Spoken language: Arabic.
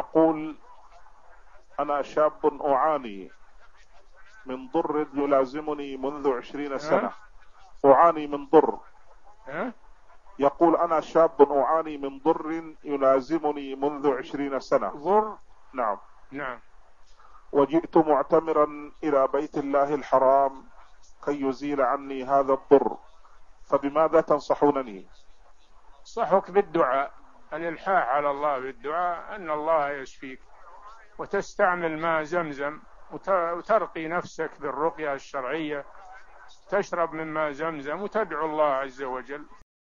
تقول انا شاب اعاني من ضر يلازمني منذ 20 سنة. اعاني من ضر. يقول انا شاب اعاني من ضر يلازمني منذ 20 سنة. ضر. نعم. نعم. وجئت معتمرا الى بيت الله الحرام كي يزيل عني هذا الضر، فبماذا تنصحونني؟ صحك بالدعاء، الالحاح على الله بالدعاء ان الله يشفيك، وتستعمل ماء زمزم وترقي نفسك بالرقية الشرعية، تشرب من ماء زمزم وتدعو الله عز وجل.